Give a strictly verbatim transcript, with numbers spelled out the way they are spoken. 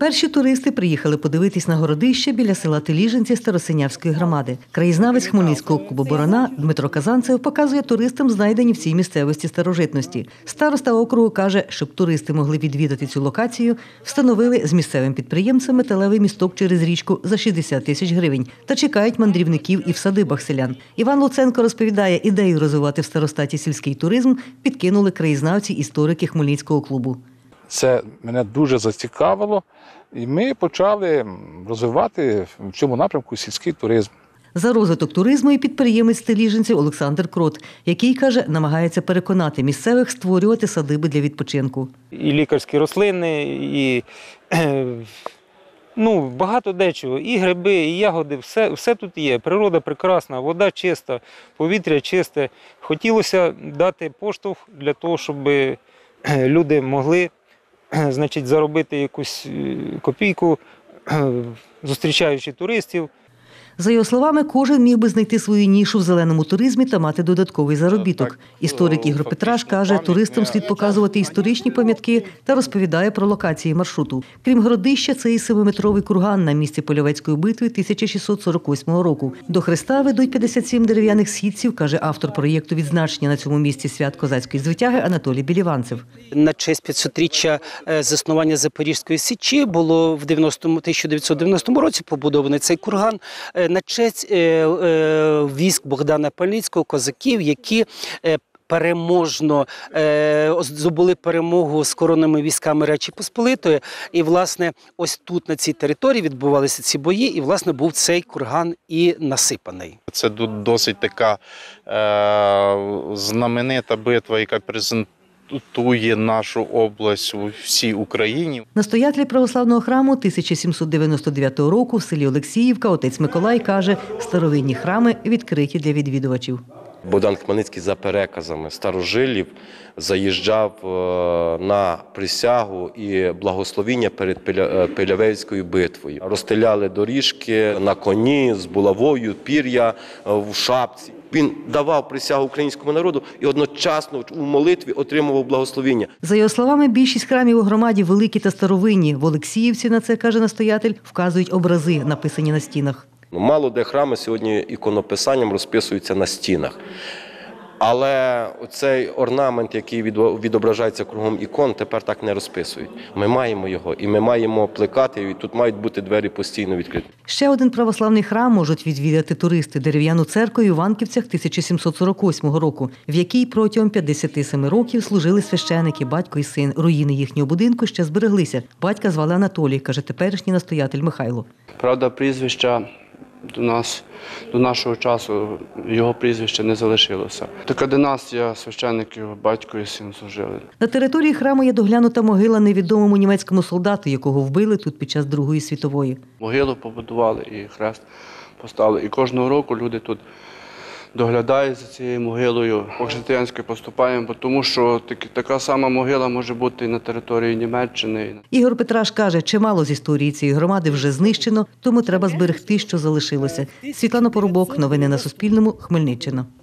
Перші туристи приїхали подивитись на городище біля села Теліженці Старосинявської громади. Краєзнавець Хмельницького клубу «Борона» Дмитро Казанцев показує туристам знайдені в цій місцевості старожитності. Староста округу каже, щоб туристи могли відвідати цю локацію, встановили з місцевим підприємцем металевий місток через річку за шістдесят тисяч гривень та чекають мандрівників і в садибах селян. Іван Луценко розповідає, ідею розвивати в старостаті сільський туризм підкинули краєзнавці-історики Хмельницького клубу. Це мене дуже зацікавило, і ми почали розвивати в цьому напрямку сільський туризм. За розвиток туризму і підприємець Теліженців Олександр Крот, який, каже, намагається переконати місцевих створювати садиби для відпочинку. І лікарські рослини, і ну, багато дечого, і гриби, і ягоди, все, все тут є. Природа прекрасна, вода чиста, повітря чисте. Хотілося дати поштовх для того, щоб люди могли, значить, заробити якусь копійку, зустрічаючи туристів. За його словами, кожен міг би знайти свою нішу в зеленому туризмі та мати додатковий заробіток. Історик Ігор Петраш каже, туристам слід показувати історичні пам'ятки та розповідає про локації маршруту. Крім городища, це і семиметровий курган на місці Польовецької битви тисяча шістсот сорок восьмого року. До хреста ведуть п'ятдесят сім дерев'яних східців, каже автор проєкту відзначення на цьому місці свят козацької звитяги Анатолій Біліванцев. На честь п'ятсотріччя заснування Запорізької січі було в тисяча дев'ятсот дев'яностому році побудований цей курган на честь військ Богдана Хмельницького, козаків, які переможно здобули перемогу з коронними військами Речі Посполитої. І, власне, ось тут, на цій території, відбувалися ці бої, і, власне, був цей курган і насипаний. Це досить така е, знаменита битва, яка презентує Тує нашу область у всій Україні. Настоятель православного храму тисяча сімсот дев'яносто дев'ятого року в селі Олексіївка отець Миколай каже, старовинні храми відкриті для відвідувачів. Богдан Хмельницький за переказами старожилів заїжджав на присягу і благословіння перед Пилявецькою битвою. Розстеляли доріжки на коні з булавою, пір'я в шапці. Він давав присягу українському народу і одночасно у молитві отримував благословіння. За його словами, більшість храмів у громаді великі та старовинні. В Олексіївці, на це каже настоятель, вказують образи, написані на стінах. Мало де храми сьогодні іконописанням розписуються на стінах. Але цей орнамент, який відображається кругом ікон, тепер так не розписують. Ми маємо його, і ми маємо плекати, і тут мають бути двері постійно відкриті. Ще один православний храм можуть відвідати туристи – дерев'яну церкву в Іванківцях тисяча сімсот сорок восьмого року, в якій протягом п'ятдесяти семи років служили священики, батько і син. Руїни їхнього будинку ще збереглися. Батька звали Анатолій, каже теперішній настоятель Михайло. Правда, прізвища До, нас, до нашого часу його прізвище не залишилося. Така династія священиків, батько і син служили. На території храму є доглянута могила невідомому німецькому солдату, якого вбили тут під час Другої світової. Могилу побудували і хрест поставили. І кожного року люди тут доглядають за цією могилою. По-християнськи поступаємо, тому що така сама могила може бути і на території Німеччини. Ігор Петраш каже, чимало з історії цієї громади вже знищено, тому треба зберегти, що залишилося. Світлана Поробок, новини на Суспільному, Хмельниччина.